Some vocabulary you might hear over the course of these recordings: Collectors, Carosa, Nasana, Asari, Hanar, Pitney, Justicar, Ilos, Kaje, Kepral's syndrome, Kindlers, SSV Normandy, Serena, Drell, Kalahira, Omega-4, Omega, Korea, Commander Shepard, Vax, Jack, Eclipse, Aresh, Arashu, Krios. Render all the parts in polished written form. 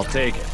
I'll take it.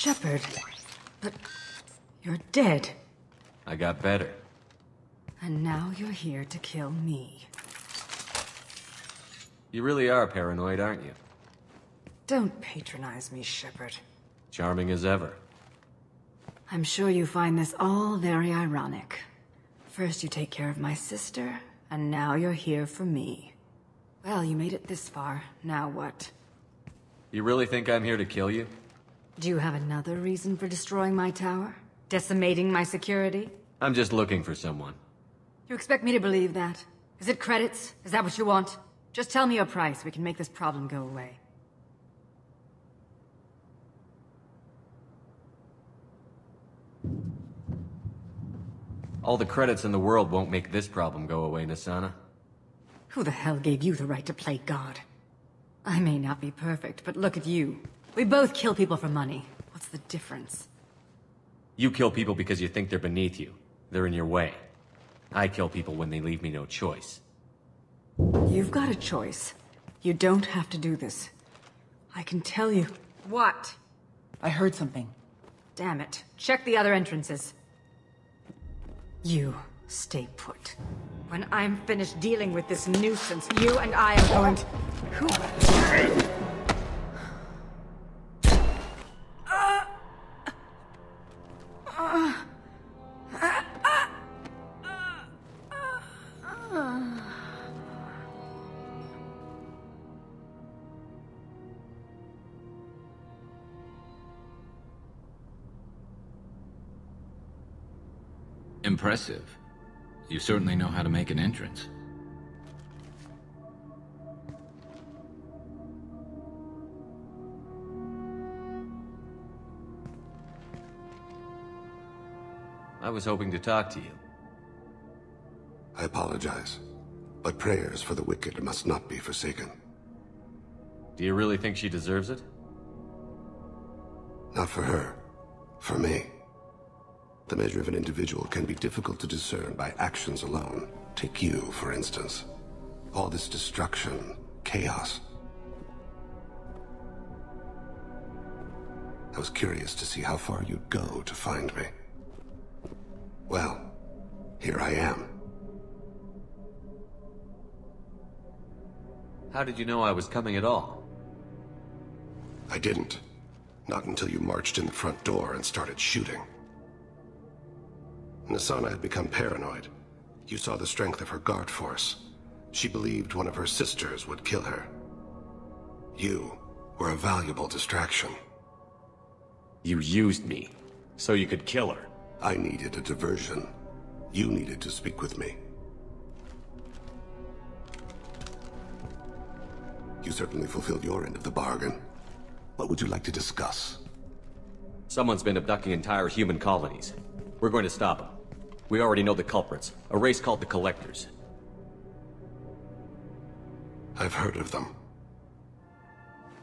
Shepard, but you're dead. I got better. And now you're here to kill me. You really are paranoid, aren't you? Don't patronize me, Shepard. Charming as ever. I'm sure you find this all very ironic. First you take care of my sister, and now you're here for me. Well, you made it this far. Now what? You really think I'm here to kill you? Do you have another reason for destroying my tower? Decimating my security? I'm just looking for someone. You expect me to believe that? Is it credits? Is that what you want? Just tell me your price. We can make this problem go away. All the credits in the world won't make this problem go away, Nasana. Who the hell gave you the right to play God? I may not be perfect, but look at you. We both kill people for money. What's the difference? You kill people because you think they're beneath you. They're in your way. I kill people when they leave me no choice. You've got a choice. You don't have to do this. I can tell you. What? I heard something. Damn it. Check the other entrances. You stay put. When I'm finished dealing with this nuisance, you and I are going to... Who? Impressive. You certainly know how to make an entrance. I was hoping to talk to you. I apologize, but prayers for the wicked must not be forsaken. Do you really think she deserves it? Not for her, for me. The measure of an individual can be difficult to discern by actions alone. Take you, for instance. All this destruction, chaos. I was curious to see how far you'd go to find me. Well, here I am. How did you know I was coming at all? I didn't. Not until you marched in the front door and started shooting. Nasana had become paranoid. You saw the strength of her guard force. She believed one of her sisters would kill her. You were a valuable distraction. You used me, so you could kill her. I needed a diversion. You needed to speak with me. You certainly fulfilled your end of the bargain. What would you like to discuss? Someone's been abducting entire human colonies. We're going to stop them. We already know the culprits, a race called the Collectors. I've heard of them.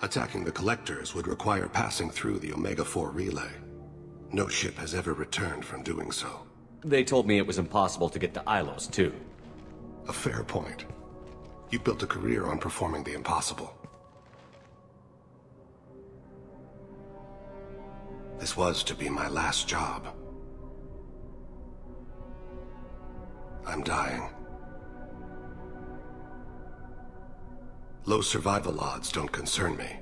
Attacking the Collectors would require passing through the Omega-4 relay. No ship has ever returned from doing so. They told me it was impossible to get to Ilos, too. A fair point. You built a career on performing the impossible. This was to be my last job. I'm dying. Low survival odds don't concern me.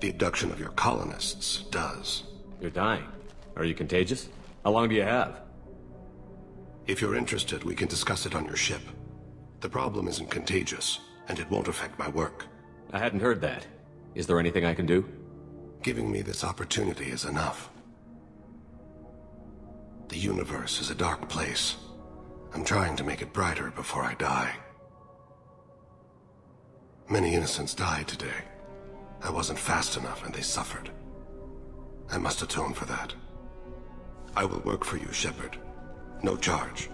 The abduction of your colonists does. You're dying. Are you contagious? How long do you have? If you're interested, we can discuss it on your ship. The problem isn't contagious, and it won't affect my work. I hadn't heard that. Is there anything I can do? Giving me this opportunity is enough. The universe is a dark place. I'm trying to make it brighter before I die. Many innocents died today. I wasn't fast enough and they suffered. I must atone for that. I will work for you, Shepard. No charge.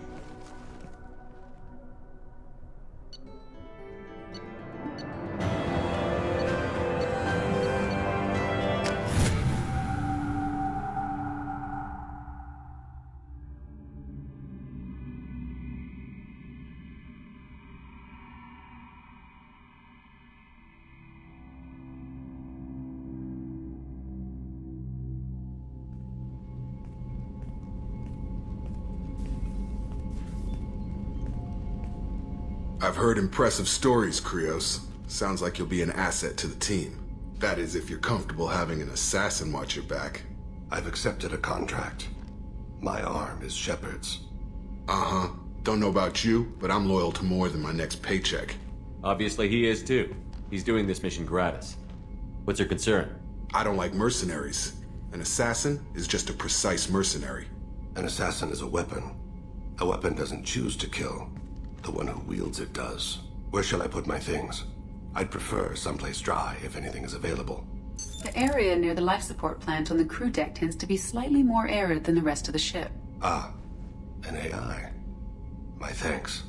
I've heard impressive stories, Krios. Sounds like you'll be an asset to the team. That is, if you're comfortable having an assassin watch your back. I've accepted a contract. My arm is Shepard's. Uh-huh. Don't know about you, but I'm loyal to more than my next paycheck. Obviously he is too. He's doing this mission gratis. What's your concern? I don't like mercenaries. An assassin is just a precise mercenary. An assassin is a weapon. A weapon doesn't choose to kill. The one who wields it does. Where shall I put my things? I'd prefer someplace dry if anything is available. The area near the life support plant on the crew deck tends to be slightly more arid than the rest of the ship. Ah, an AI. My thanks.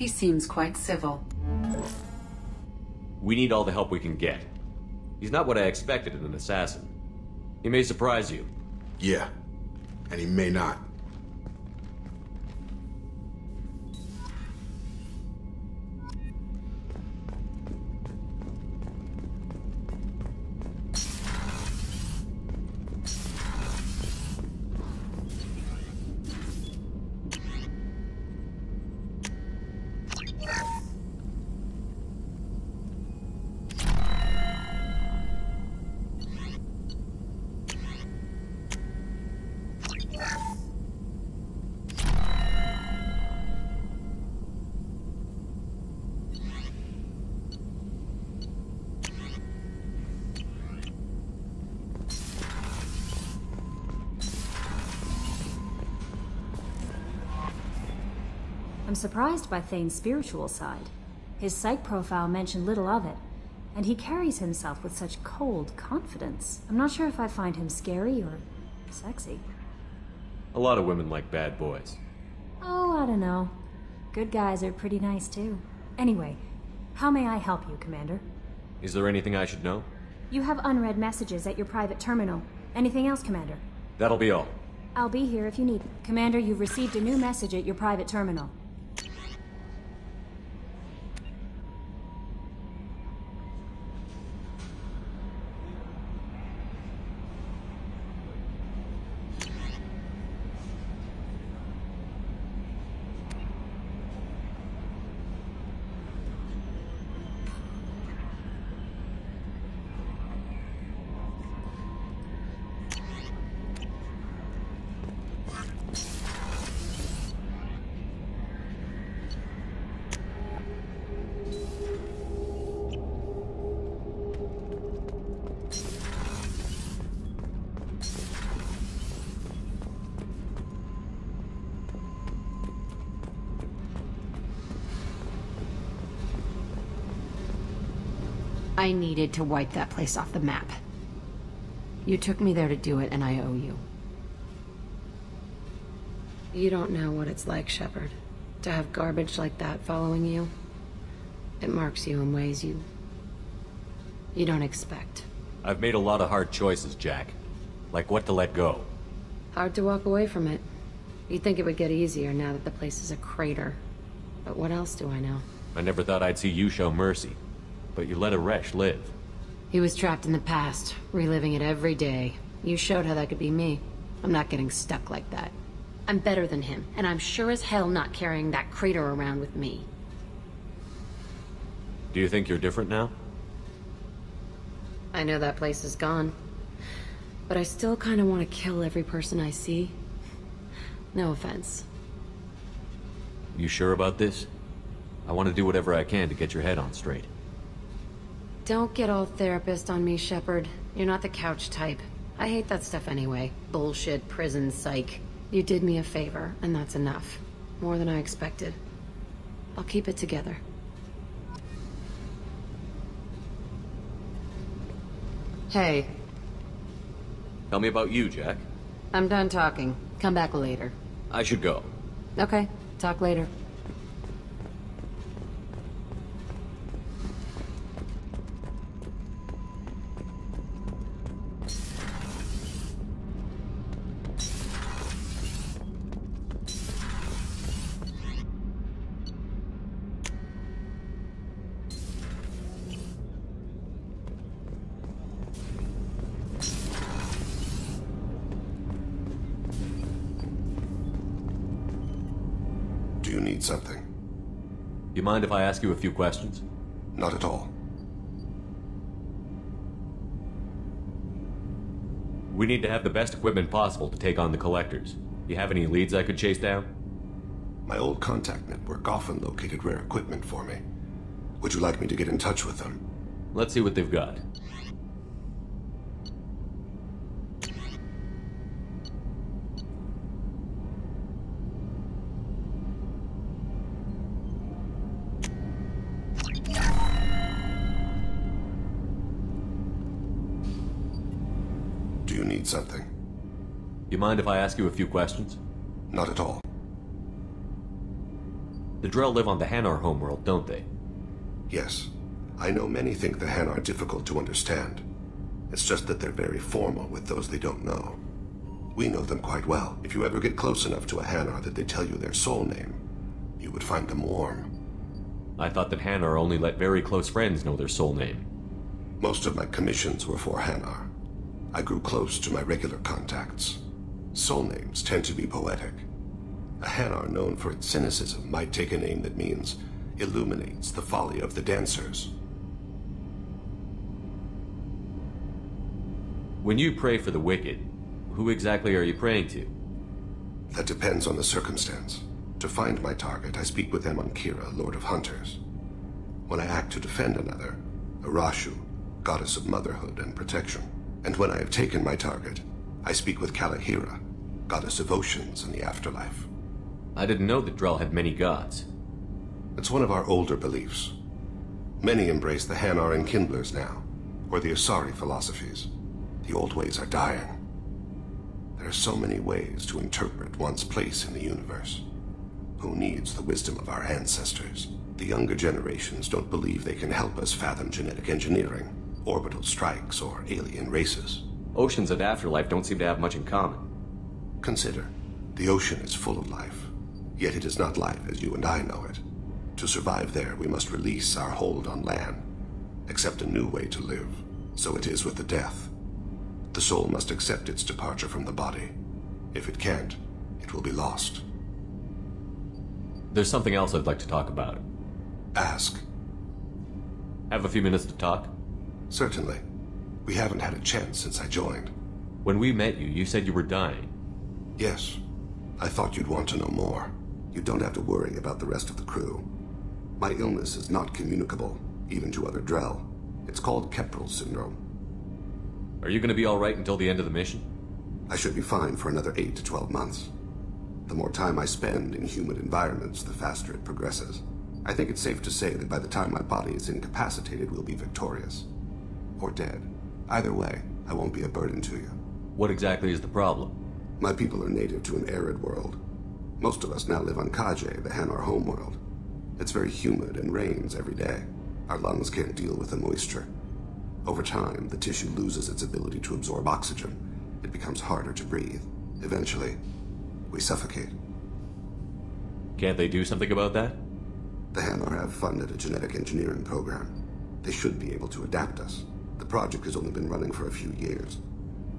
He seems quite civil. We need all the help we can get. He's not what I expected in an assassin. He may surprise you. Yeah, and he may not. I'm surprised by Thane's spiritual side. His psych profile mentioned little of it, and he carries himself with such cold confidence. I'm not sure if I find him scary or sexy. A lot of women like bad boys. Oh, I don't know. Good guys are pretty nice too. Anyway, how may I help you, Commander? Is there anything I should know? You have unread messages at your private terminal. Anything else, Commander? That'll be all. I'll be here if you need me. Commander, you've received a new message at your private terminal. I needed to wipe that place off the map. You took me there to do it, and I owe you. You don't know what it's like, Shepard, to have garbage like that following you. It marks you in ways you don't expect. I've made a lot of hard choices, Jack. Like what to let go. Hard to walk away from it. You'd think it would get easier now that the place is a crater. But what else do I know? I never thought I'd see you show mercy. But you let Aresh live. He was trapped in the past, reliving it every day. You showed how that could be me. I'm not getting stuck like that. I'm better than him, and I'm sure as hell not carrying that crater around with me. Do you think you're different now? I know that place is gone, but I still kind of want to kill every person I see. No offense. You sure about this? I want to do whatever I can to get your head on straight. Don't get all therapist on me, Shepard. You're not the couch type. I hate that stuff anyway. Bullshit, prison, psych. You did me a favor, and that's enough. More than I expected. I'll keep it together. Hey. Tell me about you, Jack. I'm done talking. Come back later. I should go. Okay. Talk later. need something. You mind if I ask you a few questions? Not at all. We need to have the best equipment possible to take on the Collectors. You have any leads I could chase down? My old contact network often located rare equipment for me. Would you like me to get in touch with them? Let's see what they've got. Do you need something? You mind if I ask you a few questions? Not at all. The Drell live on the Hanar homeworld, don't they? Yes. I know many think the Hanar are difficult to understand. It's just that they're very formal with those they don't know. We know them quite well. If you ever get close enough to a Hanar that they tell you their soul name, you would find them warm. I thought that Hanar only let very close friends know their soul name. Most of my commissions were for Hanar. I grew close to my regular contacts. Soul names tend to be poetic. A Hanar known for its cynicism might take a name that means illuminates the folly of the dancers. When you pray for the wicked, who exactly are you praying to? That depends on the circumstance. To find my target, I speak with Amonkira, Lord of Hunters. When I act to defend another, Arashu, Goddess of Motherhood and Protection. And when I have taken my target, I speak with Kalahira, Goddess of Oceans and the Afterlife. I didn't know that Drell had many gods. It's one of our older beliefs. Many embrace the Hanar and Kindlers now, or the Asari philosophies. The old ways are dying. There are so many ways to interpret one's place in the universe. Who needs the wisdom of our ancestors? The younger generations don't believe they can help us fathom genetic engineering, orbital strikes, or alien races. Oceans and Afterlife don't seem to have much in common. Consider, the ocean is full of life. Yet it is not life as you and I know it. To survive there, we must release our hold on land, accept a new way to live. So it is with the death. The soul must accept its departure from the body. If it can't, it will be lost. There's something else I'd like to talk about. Ask. Have a few minutes to talk? Certainly. We haven't had a chance since I joined. When we met you, you said you were dying. Yes. I thought you'd want to know more. You don't have to worry about the rest of the crew. My illness is not communicable, even to other Drell. It's called Kepral's syndrome. Are you going to be all right until the end of the mission? I should be fine for another 8 to 12 months. The more time I spend in humid environments, the faster it progresses. I think it's safe to say that by the time my body is incapacitated, we'll be victorious. Or dead. Either way, I won't be a burden to you. What exactly is the problem? My people are native to an arid world. Most of us now live on Kaje, the Hanar homeworld. It's very humid and rains every day. Our lungs can't deal with the moisture. Over time, the tissue loses its ability to absorb oxygen. It becomes harder to breathe. Eventually, we suffocate. Can't they do something about that? The Hanar have funded a genetic engineering program. They should be able to adapt us. The project has only been running for a few years.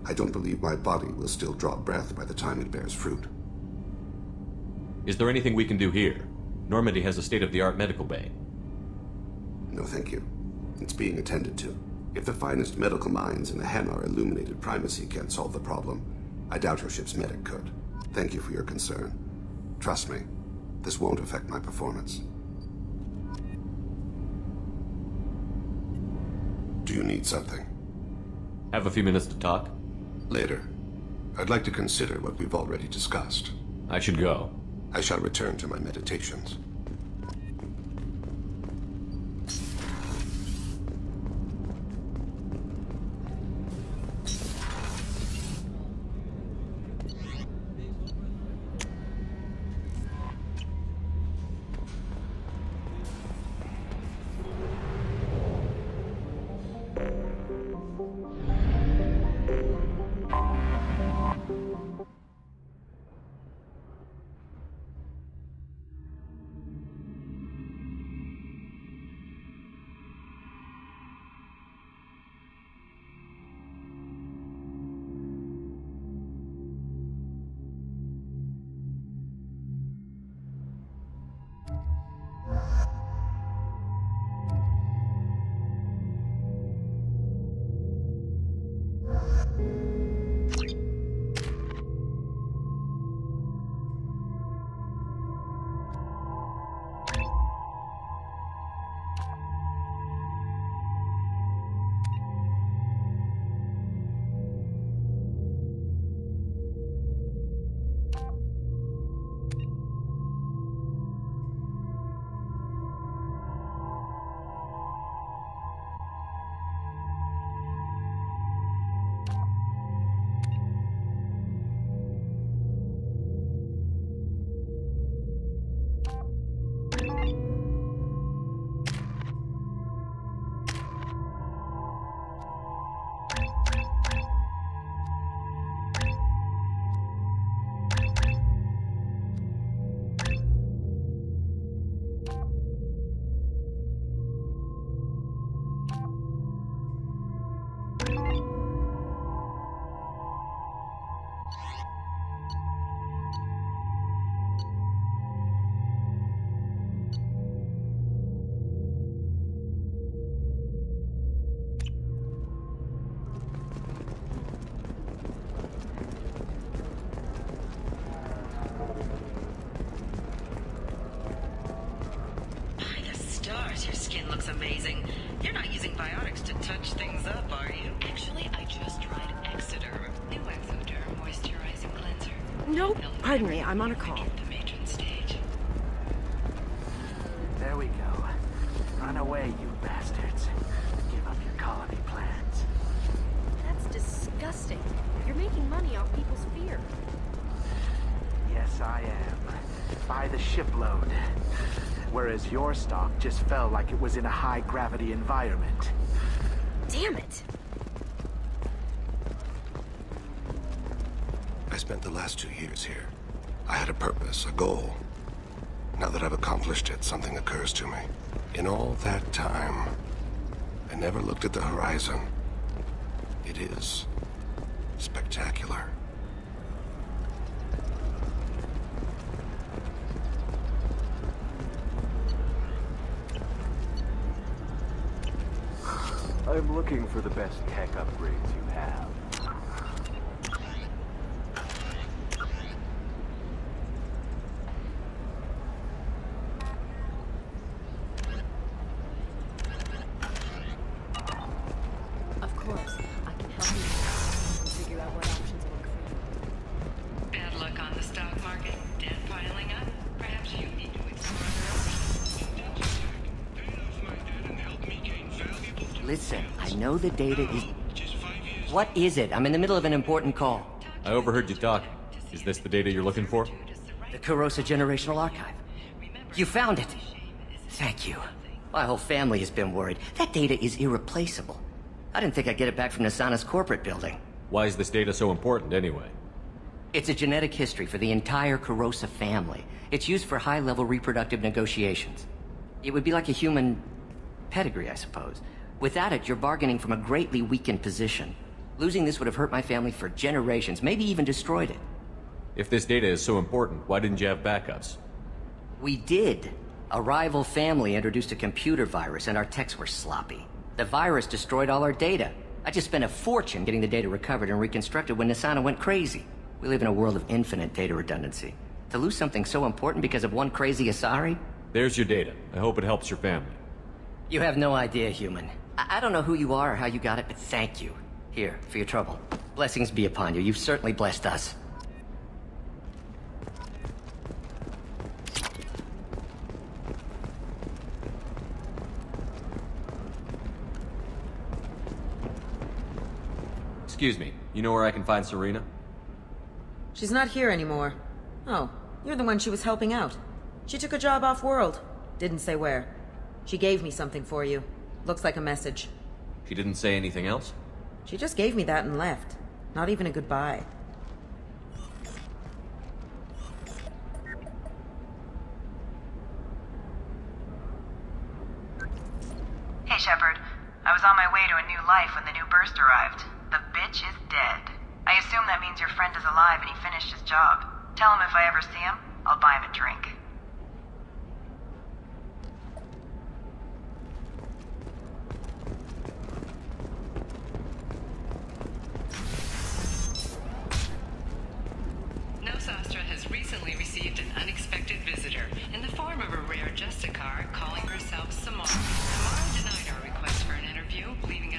I don't believe my body will still draw breath by the time it bears fruit. Is there anything we can do here? Normandy has a state-of-the-art medical bay. No, thank you. It's being attended to. If the finest medical minds in the Hanar illuminated primacy can't solve the problem, I doubt your ship's medic could. Thank you for your concern. Trust me, this won't affect my performance. Do you need something? Have a few minutes to talk? Later. I'd like to consider what we've already discussed. I should go. I shall return to my meditations. Pardon me, I'm on a call. The matron stage. There we go. Run away, you bastards. Give up your colony plans. That's disgusting. You're making money off people's fear. Yes, I am. By the shipload. Whereas your stock just fell like it was in a high-gravity environment. Damn it! I spent the last 2 years here. I had a purpose, a goal. Now that I've accomplished it, something occurs to me. In all that time, I never looked at the horizon. It is spectacular. I'm looking for the best tech upgrades you have. The data is... What is it? I'm in the middle of an important call. I overheard you talk. Is this the data you're looking for? The Carosa Generational Archive. You found it! Thank you. My whole family has been worried. That data is irreplaceable. I didn't think I'd get it back from Nasana's corporate building. Why is this data so important, anyway? It's a genetic history for the entire Carosa family. It's used for high-level reproductive negotiations. It would be like a human pedigree, I suppose. Without it, you're bargaining from a greatly weakened position. Losing this would have hurt my family for generations, maybe even destroyed it. If this data is so important, why didn't you have backups? We did. A rival family introduced a computer virus, and our techs were sloppy. The virus destroyed all our data. I just spent a fortune getting the data recovered and reconstructed when Nasana went crazy. We live in a world of infinite data redundancy. To lose something so important because of one crazy Asari? There's your data. I hope it helps your family. You have no idea, human. I don't know who you are or how you got it, but thank you. Here, for your trouble. Blessings be upon you. You've certainly blessed us. Excuse me, you know where I can find Serena? She's not here anymore. Oh, you're the one she was helping out. She took a job off-world. Didn't say where. She gave me something for you. Looks like a message. She didn't say anything else? She just gave me that and left. Not even a goodbye. Hey, Shepard. I was on my way to a new life when the new burst arrived. The bitch is dead. I assume that means your friend is alive and he finished his job. Tell him if I ever see him, I'll buy him a drink.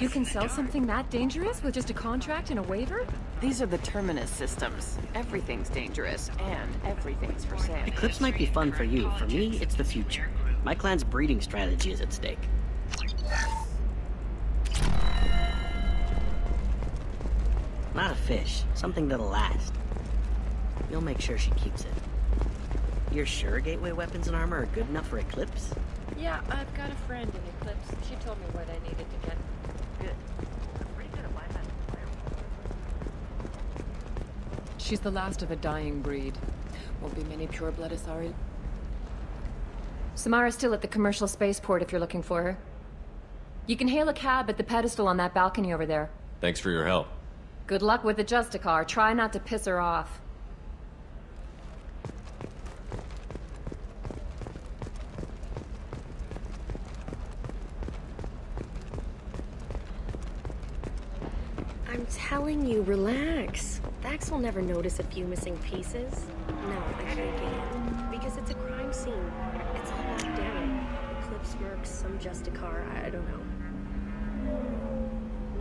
You can sell something that dangerous with just a contract and a waiver? These are the Terminus systems. Everything's dangerous, and everything's for sale. Eclipse might be fun for you. For me, it's the future. My clan's breeding strategy is at stake. Not a fish. Something that'll last. You'll make sure she keeps it. You're sure gateway weapons and armor are good enough for Eclipse? Yeah, I've got a friend in Eclipse. She told me what I needed to get. Good. I'm pretty good at Wi-Fi. She's the last of a dying breed. Won't be many pure-blood Asari. Samara's still at the commercial spaceport if you're looking for her. You can hail a cab at the pedestal on that balcony over there. Thanks for your help. Good luck with the Justicar. Try not to piss her off. Telling you, relax. Vax will never notice a few missing pieces. No, I shouldn't. Because it's a crime scene. It's all locked down. Eclipse works, some Justicar, I don't know.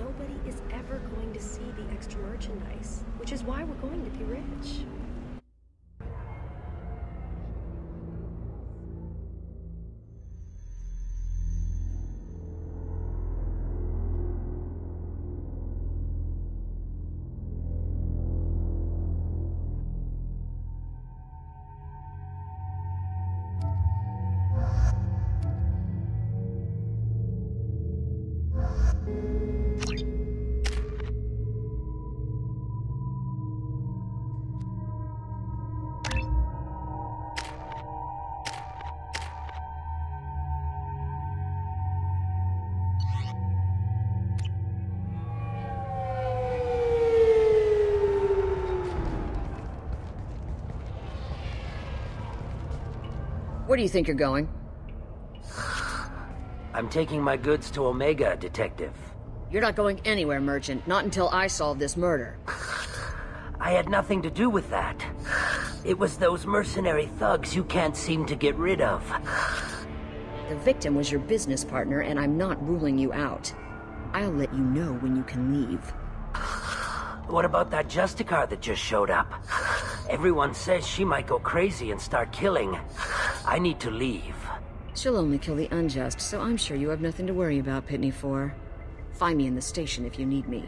Nobody is ever going to see the extra merchandise, which is why we're going to be rich. Where do you think you're going? I'm taking my goods to Omega, Detective. You're not going anywhere, Merchant. Not until I solve this murder. I had nothing to do with that. It was those mercenary thugs you can't seem to get rid of. The victim was your business partner, and I'm not ruling you out. I'll let you know when you can leave. What about that Justicar that just showed up? Everyone says she might go crazy and start killing. I need to leave. She'll only kill the unjust, so I'm sure you have nothing to worry about, Pitney 4. Find me in the station if you need me.